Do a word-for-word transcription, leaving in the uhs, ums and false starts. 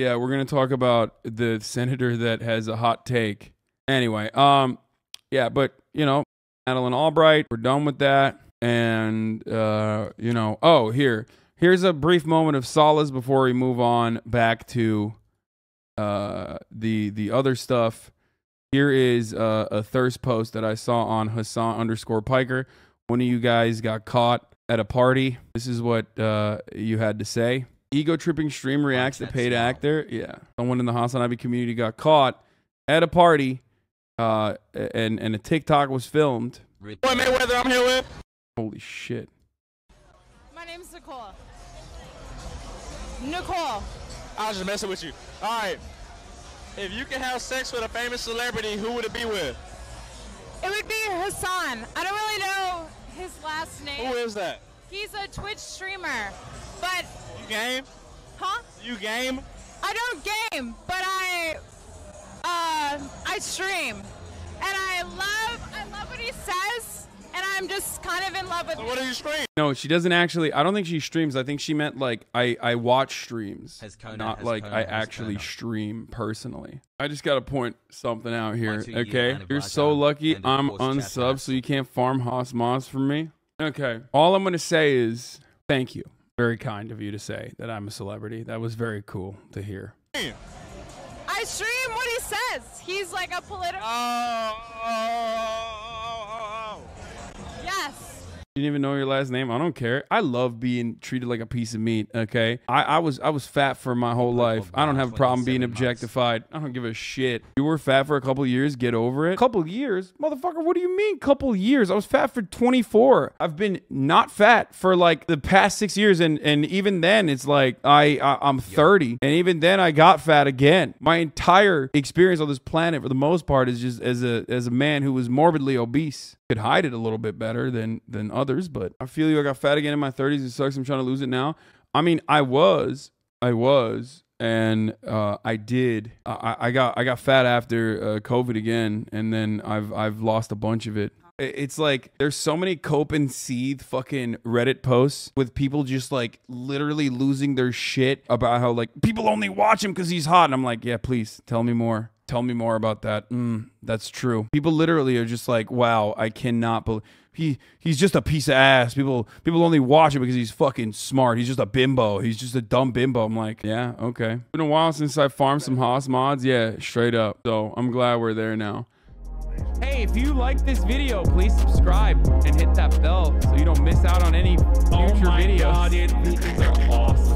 Yeah, we're going to talk about the senator that has a hot take. Anyway, um, yeah, but, you know, Madeleine Albright, we're done with that. And, uh, you know, oh, here. Here's a brief moment of solace before we move on back to uh, the the other stuff. Here is uh, a thirst post that I saw on Hasan underscore Piker. One of you guys got caught at a party. This is what uh, you had to say. Ego tripping stream reacts to paid actor. Yeah. Someone in the Hasan Ivy community got caught at a party uh, and, and a TikTok was filmed. Boy, Mayweather, I'm here with. Holy shit. My name's Nicole. Nicole. I was just messing with you. All right. If you could have sex with a famous celebrity, who would it be with? It would be Hasan. I don't really know his last name. Who is that? He's a Twitch streamer. But you game? Huh? You game? I don't game, but I uh I stream. And I love I love what he says. And I'm just kind of in love with. So what do you stream? No, she doesn't actually. I don't think she streams. I think she meant like I I watch streams, Kona, not like Kona, I actually Kona. stream personally. I just gotta point something out here, okay? You You're so lucky I'm unsub, so you can't farm Haas Moss for me. Okay. All I'm gonna say is thank you. Very kind of you to say that I'm a celebrity. That was very cool to hear. Damn. I stream what he says. He's like a political. Oh, oh. Yes. You didn't even know your last name. I don't care. I love being treated like a piece of meat. Okay. I, I was I was fat for my whole life. I don't have a problem being objectified. I don't give a shit. You were fat for a couple years. Get over it. Couple years? Motherfucker, what do you mean couple years? I was fat for twenty-four. I've been not fat for like the past six years. And, and even then it's like I, I, I'm thirty. And even then I got fat again. My entire experience on this planet for the most part is just as a, as a man who was morbidly obese. Could hide it a little bit better than than others, but I feel you. I got fat again in my thirties. It sucks. I'm trying to lose it now. I mean, I was, I was, and uh, I did. I, I got, I got fat after uh, COVID again, and then I've, I've lost a bunch of it. It's like there's so many cope and seethe fucking Reddit posts with people just like literally losing their shit about how like people only watch him because he's hot, and I'm like, yeah, please tell me more. Tell me more about that. Mm, that's true. People literally are just like, wow, I cannot believe he he's just a piece of ass. People people only watch him because he's fucking smart. He's just a bimbo. He's just a dumb bimbo. I'm like, yeah, okay. It's been a while since I farmed some Haas mods. Yeah, straight up. So I'm glad we're there now. Hey, if you like this video, please subscribe and hit that bell so you don't miss out on any future oh my videos. God, dude. These are awesome.